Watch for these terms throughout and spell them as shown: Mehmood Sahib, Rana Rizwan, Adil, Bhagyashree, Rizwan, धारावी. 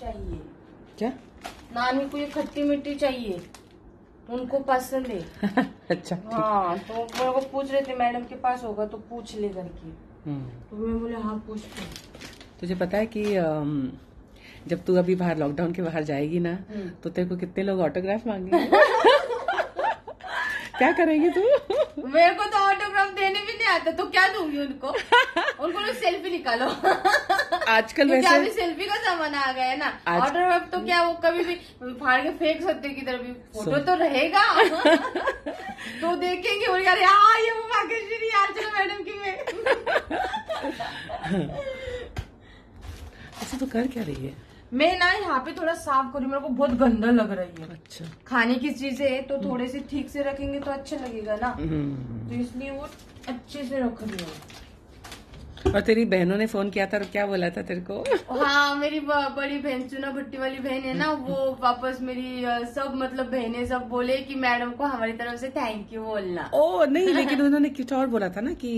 चाहिए। क्या नानी को ये खट्टी मिट्टी चाहिए, उनको पसंद है। अच्छा हाँ, तो मेरे को पूछ रहे थे मैडम के पास होगा तो पूछ ले करके, तो मैं बोले हाँ पूछती हूँ। तुझे पता है कि जब तू अभी बाहर लॉकडाउन के बाहर जाएगी ना तो तेरे को कितने लोग ऑटोग्राफ मांगेंगे। क्या करेंगी तू? मेरे को तो ऑटोग्राफ देने भी नहीं आता, तो क्या दूंगी उनको? उनको लोग सेल्फी निकालो। आजकल वैसे अभी सेल्फी का जमाना आ गया है ना। ऑटोग्राफ तो क्या वो कभी भी फाड़ के फेंक सकते की तरफ भी, फोटो तो रहेगा। तो देखेंगे और यार हाँ ये वो भाग्यश्री यार चलो मैडम की में। अच्छा तो कर क्या रही है? मैं ना यहाँ पे थोड़ा साफ करूँ, मेरे को बहुत गंदा लग रही है। अच्छा खाने की चीजें है तो थोड़े से ठीक से रखेंगे तो अच्छा लगेगा ना, तो इसलिए वो अच्छे से रख रही हूँ। और तेरी बहनों ने फोन किया था, क्या बोला था तेरे को? हाँ मेरी बड़ी बहन चुना भट्टी वाली बहन है ना, वो वापस मेरी सब मतलब बहने सब बोले कि मैडम को हमारी तरफ से थैंक यू बोलना। ओ नहीं लेकिन उन्होंने कुछ और बोला था ना कि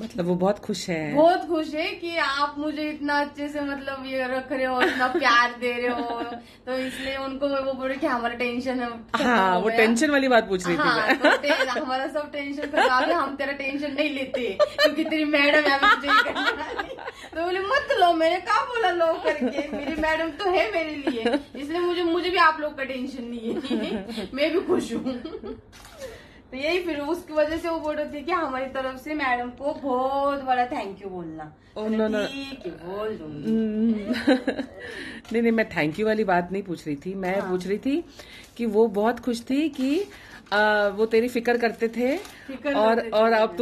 मतलब वो बहुत खुश है कि आप मुझे इतना अच्छे से मतलब ये रख रहे हो, इतना प्यार दे रहे हो, तो इसलिए उनको वो बोले कि हमारा टेंशन है। हाँ वो टेंशन वाली बात पूछ रही थी। तो हमारा सब टेंशन खराब है, हम तेरा टेंशन नहीं लेते क्योंकि तेरी मैडम है। तो बोले मत लो, मैंने कहा बोला लो करके, मेरी मैडम तो है मेरे लिए, इसलिए मुझे भी आप लोग का टेंशन नहीं है, मैं भी खुश हूँ। तो यही फिर उसकी वजह से वो बोल रही थी कि हमारी तरफ से मैडम को बहुत बड़ा थैंक यू बोलना। ठीक है बोल दूंगी। नहीं मैं थैंक यू वाली बात नहीं पूछ रही थी, मैं पूछ रही थी कि वो बहुत खुश थी कि वो तेरी फिक्र करते थे और अब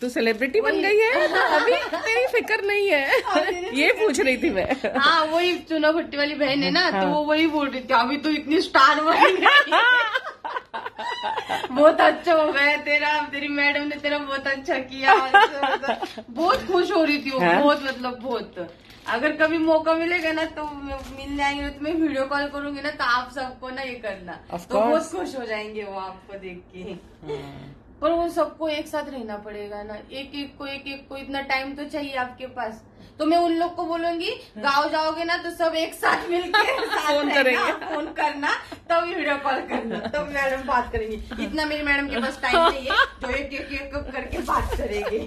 तू सेलिब्रिटी बन गई है तो अभी तेरी फिक्र नहीं है, ये पूछ रही थी मैं। हाँ वही चुना भट्टी वाली बहन है ना, तो वो वही बोल रही थी अभी तो इतनी स्टार बन गई, बहुत अच्छा हो गया तेरी मैडम ने तेरा बहुत अच्छा किया। बहुत खुश हो रही थी वो, बहुत मतलब बहुत। अगर कभी मौका मिलेगा ना तो मिल जाएंगे तो मैं वीडियो कॉल करूंगी ना, तो आप सबको ना ये करना, तो बहुत खुश हो जाएंगे वो आपको देख के। पर वो सबको एक साथ रहना पड़ेगा ना, एक एक को इतना टाइम तो चाहिए आपके पास। तो मैं उन लोग को बोलूंगी गाँव जाओगे ना तो सब एक साथ मिलकर फोन करना, तब वीडियो कॉल करना, तब मैडम बात करेंगी। इतना मेरी मैडम के पास टाइम नहीं है जो एक करके बात करेगी।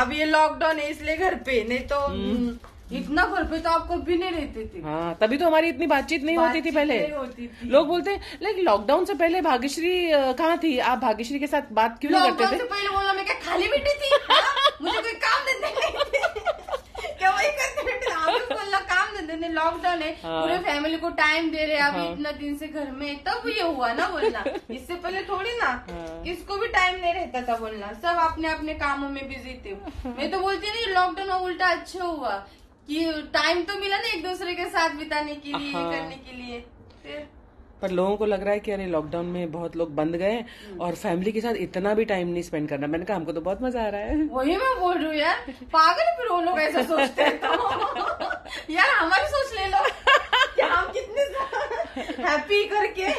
अब ये लॉकडाउन है इसलिए घर पे, नहीं तो इतना घर पे तो आप कभी नहीं रहते थे। हाँ तभी तो हमारी इतनी बातचीत नहीं होती थी। पहले लोग बोलते हैं लाइक लॉकडाउन से पहले भाग्यश्री कहाँ थी, आप भाग्यश्री के साथ बात क्यों नहीं करते थे? लॉकडाउन से पहले बोला मैं क्या खाली बैठी थी, मुझे कोई काम धंधे नहीं, क्या वही करते बैठे? आप बोला काम धंधे नहीं, लॉकडाउन है, पूरे फैमिली को टाइम दे रहे अभी इतना दिन से घर में, तब ये हुआ ना बोलना। इससे पहले थोड़ी ना किसको भी टाइम नहीं रहता था बोलना, सब अपने अपने कामों में बिजी थे। मैं तो बोलती नहीं लॉकडाउन उल्टा अच्छा हुआ कि टाइम तो मिला ना एक दूसरे के साथ बिताने के लिए, करने के लिए। पर लोगों को लग रहा है कि अरे लॉकडाउन में बहुत लोग बंद गए और फैमिली के साथ इतना भी टाइम नहीं स्पेंड करना। मैंने कहा हमको तो बहुत मजा आ रहा है। वही मैं बोल रही हूँ यार, पागल फिर वो लोग ऐसा सोचते हैं तो। यार हमारी सोच ले लो कि हम कितने हैप्पी करके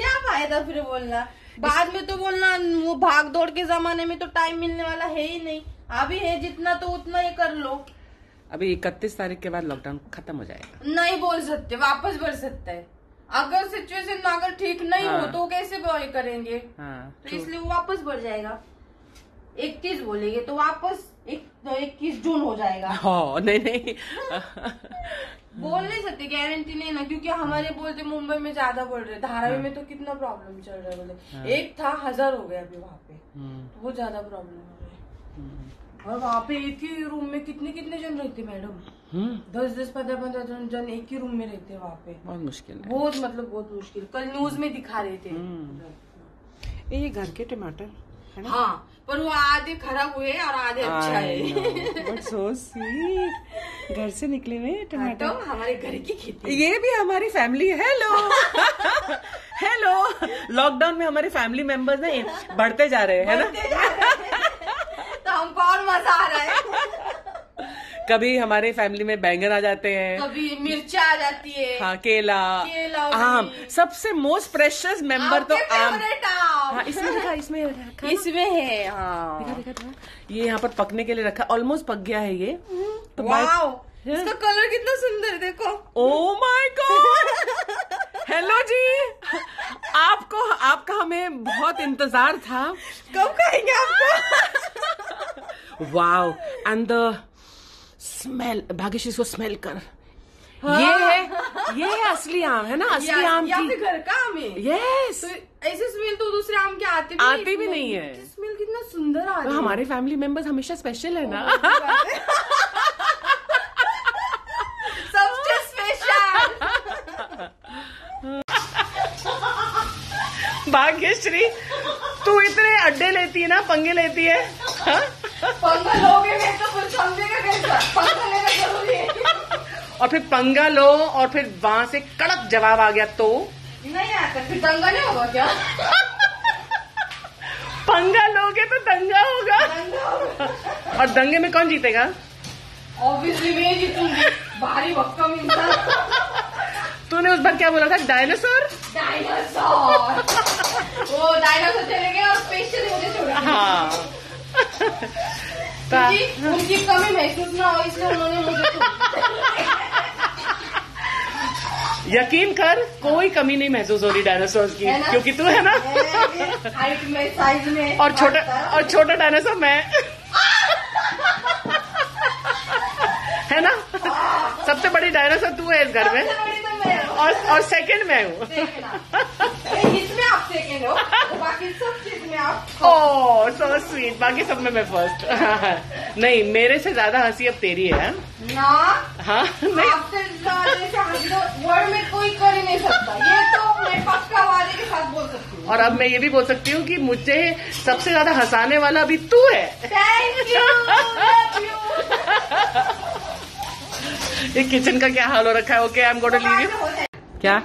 क्या फायदा फिर बोलना बाद में। तो बोलना वो भाग दौड़ के जमाने में तो टाइम मिलने वाला है ही नहीं, अभी है जितना तो उतना ही कर लो। अभी 31 तारीख के बाद लॉकडाउन खत्म हो जाएगा, नहीं बोल सकते, वापस बढ़ सकता है। अगर सिचुएशन अगर ठीक नहीं हो तो कैसे बॉय करेंगे? तो इसलिए वो वापस बढ़ जाएगा। 31 बोलेंगे तो वापस 21 जून हो जाएगा। हाँ नहीं बोल नहीं सकते, गारंटी नहीं ना, क्योंकि हमारे बोलते मुंबई में ज्यादा बढ़ रहे, धारावी में तो कितना प्रॉब्लम चल रहा है, बोले एक था 1000 हो गया अभी वहाँ पे, तो वो ज्यादा प्रॉब्लम हो रही। और वहाँ पे एक ही रूम में कितने जन रहते मैडम? 10-10, 15-15 जन एक ही रूम में रहते हैं वहाँ पे, बहुत मुश्किल है, बहुत मुश्किल। कल न्यूज में दिखा रहे थे ये घर के टमाटर। हाँ पर वो आधे खराब हुए और आधे अच्छा है। बट सो स्वीट, घर से निकले हुए टमाटर। हाँ, तो हमारे घर की खेती, ये भी हमारी फैमिली। हेलो हेलो लॉकडाउन में हमारे फैमिली मेंबर्स ना बढ़ते जा रहे हैं है ना, तो हमको और मजा आ रहा है। कभी हमारे फैमिली में बैंगन आ जाते हैं, कभी मिर्चा आ जाती है। हाँ केला आम, सबसे मोस्ट प्रेशियस मेंबर तो आम। हाँ, इसमें है। हाँ। ये यहाँ पर पकने के लिए रखा, ऑलमोस्ट पक गया है ये, तो इसका कलर कितना सुंदर है, देखो। ओ माय गॉड, हेलो जी, आपको आपका हमें बहुत इंतजार था, कब खाएंगे आपको। Wow, and the smell, Bhagyashree इसको स्मेल कर। हाँ। ये है असली आम, है ना, असली आम की घर का आम है। यस, ऐसे स्मेल तो दूसरे आम के आते भी नहीं है। स्मेल कितना सुंदर आ रहा है। हमारे फैमिली मेंबर्स हमेशा स्पेशल है ना। सबसे स्पेशल भाग्यश्री, तू इतने अड्डे लेती है ना, पंगे लेती है। पंगा लोगे तो कुछ समझेगा कैसा, पंगा लेना जरूरी है। और फिर पंगा लो और फिर वहां से कड़क जवाब आ गया तो नहीं आता, फिर दंगा नहीं होगा क्या। पंगा लोगे तो दंगा होगा, और दंगे में कौन जीतेगा? ऑब्वियसली मैं जीतूंगी, भारी भक्कम इंसान। तूने उस बार क्या बोला था, डायनासोर डायनासोर। वो डायनासोर चले गए और स्पेशली मुझे छोड़ा। हाँ, उनकी कमी महसूस ना हो इसलिए उन्होंने मुझे। यकीन कर, कोई कमी नहीं महसूस हो रही डायनासोर की, क्योंकि तू है ना, हाइट में, साइज में, और छोटा डायनासोर मैं। है ना, सबसे बड़ी डायनासोर तू है इस घर में, और सेकंड मैं हूँ। इसमें आप सेकंड हो, बाकी सब चीज में आप। ओह सो स्वीट, बाकी सब में मैं फर्स्ट। नहीं, मेरे से ज्यादा हंसी अब तेरी है ना। हाँ, वर्ड में कोई कर ही नहीं सकता, ये तो मैं पक्का वाले के साथ बोल सकती हूँ। और अब मैं ये भी बोल सकती हूँ कि मुझे सबसे ज्यादा हंसाने वाला अभी तू है। Thank you, love you. ये किचन का क्या हाल हो रखा है। Okay, I am going to leave you. क्या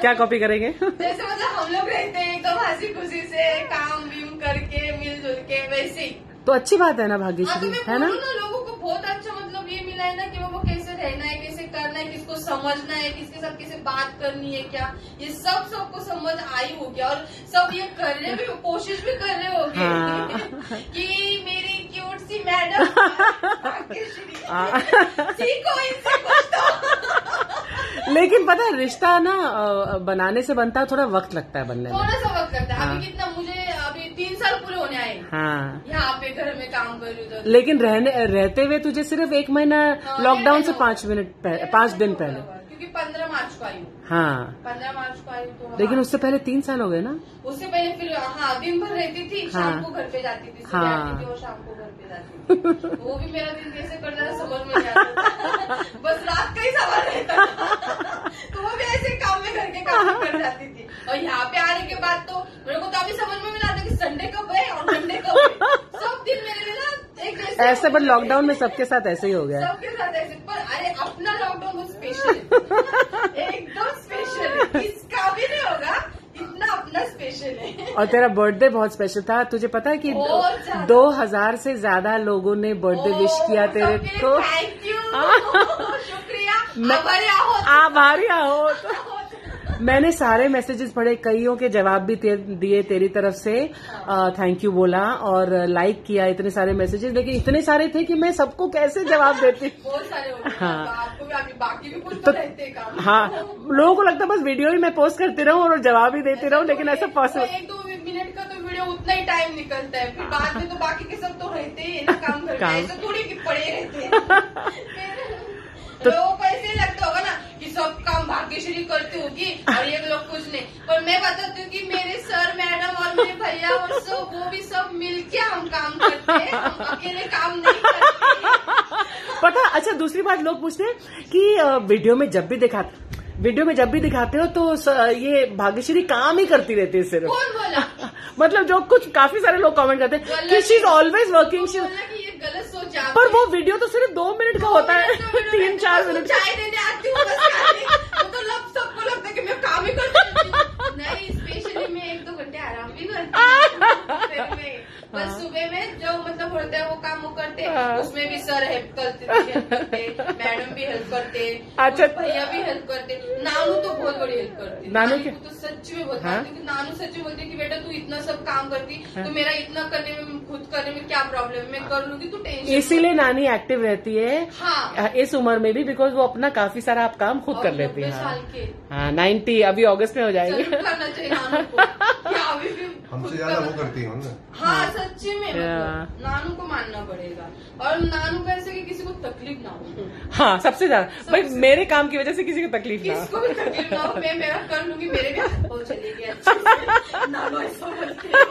क्या कॉपी करेंगे? जैसे मतलब हम लोग रहते हैं एकदम हंसी खुशी से, काम बीम करके मिलजुल के, वैसे तो अच्छी बात है ना भाग्यश्री, है ना। लोगों को बहुत अच्छा मतलब ये मिला है ना कि वो कैसे रहना है, कैसे करना है, किसको समझना है, किसके साथ कैसे बात करनी है, क्या ये सब सबको समझ आई होगी, और सब ये कर रहे भी, कोशिश भी कर रहे होंगे। हाँ। कि मेरी क्यूट सी मैडम सीखो इनसे कुछ तो। लेकिन पता है, रिश्ता ना बनाने से बनता है, थोड़ा वक्त लगता है बनने में, थोड़ा सा वक्त लगता है। हाँ। अभी कितना, मुझे अभी 3 साल पूरे होने आए। हाँ। यहाँ पे घर में काम कर रही हूँ, लेकिन रहते हुए तुझे सिर्फ 1 महीना, लॉकडाउन से 5 दिन पहले, क्योंकि 15 मार्च को आई हूँ। हाँ, 15 मार्च को आई हूँ। लेकिन उससे पहले 3 साल हो गए ना। उससे पहले फिर हाँ, दिन भर रहती थी, शाम को घर पे जाती थी, सुबह आती थी और शाम को घर पे जाती थी। वो भी मेरा दिन कैसे कट जाता समझ में नहीं आता, बस रात का ही सवाल रहता। तो वो भी ऐसे काम में, घर के काम में कर जाती थी, और यहाँ पे आने के बाद तो मेरे को तो अभी समझ में मिला था कि संडे कब है और मंडे कब है। सब दिन मेरे लिए ना ऐसे, पर लॉकडाउन में सबके साथ ऐसे ही हो गया, सबके साथ ऐसे। पर अरे अपना लॉकडाउन स्पेशल है, एकदम स्पेशल है, इसका भी नहीं होगा इतना, अपना स्पेशल है। और तेरा बर्थडे बहुत स्पेशल था, तुझे पता है कि 2000 से ज्यादा लोगों ने बर्थडे विश किया तेरे को। थैंक यू, शुक्रिया, आभारी हो। मैंने सारे मैसेजेस पढ़े, कईयों के जवाब भी दिए तेरी तरफ से, थैंक यू बोला और लाइक किया, इतने सारे मैसेजेस। लेकिन इतने सारे थे कि मैं सबको कैसे जवाब देती। बहुत सारे हो गए। हाँ। आपको भी आगे, बाकी भी कुछ तो रहते काम। हाँ, लोगों को लगता है बस वीडियो ही मैं पोस्ट करती रहूं और जवाब ही देती रहूं, लेकिन ऐसा पॉसिबल 1-2 मिनट का तो वीडियो उतना ही टाइम निकलता है, फिर बाद में तो बाकी के सब तो रहते ही ना, काम करते हैं, थोड़ी पड़े रहते। तो लोगों ऐसे लगता होगा ना कि सब काम भाग्यश्री करती होगी और ये लोग कुछ नहीं, पर मैं बताती हूँ कि मेरे सर मैडम और मेरे भैया और सब, वो भी सब मिलके हम काम करते हैं, हम अकेले काम नहीं करते। पता, अच्छा दूसरी बात, लोग पूछते हैं कि वीडियो में जब भी दिखाते हो तो ये भाग्यश्री काम ही करती रहती है सिर्फ, कौन बोला? मतलब जो कुछ काफी सारे लोग कमेंट करते हैं कि शी इज ऑलवेज वर्किंग, गलत सोच। पर वो वीडियो तो सिर्फ 2 मिनट का होता है, 3-4 मिनट। चाय देने आती हूँ तो सबको लगता है कि मैं काम ही करती हूँ। नहीं, स्पेशली मैं 1-2 घंटे आराम भी करती हूँ, बस सुबह में जो मतलब होता है वो काम वो करते हैं। उसमें भी सर हेल्प करते, मैडम भी हेल्प करते, अच्छा भैया भी हेल्प करते, नानू तो बहुत बड़ी हेल्प करते। नानू तो सच सच्ची में बोलता है क्योंकि नानू सच्ची बोलते कि बेटा तू इतना सब काम करती तो मेरा इतना करने में खुद करने में क्या प्रॉब्लम है, मैं कर लूंगी तू टेंशन। इसीलिए नानी एक्टिव रहती है हाँ। इस उम्र में भी बिकॉज वो अपना काफी सारा आप काम खुद कर लेती है साल के हाँ 90 अभी अगस्त में हो जाएगी। करना चाहिए नानू को हमसे ज्यादा वो करती है हाँ सच्ची में मतलब नानू को मानना पड़ेगा और नानू का ऐसे कि किसी को तकलीफ ना हो हाँ सबसे ज्यादा भाई मेरे काम की वजह से किसी को तकलीफ ना हो किसको भी तकलीफ ना हो मैं मेरा कर लूंगी मेरे भी चलेगी अच्छे से नानू ऐसा बोलती है।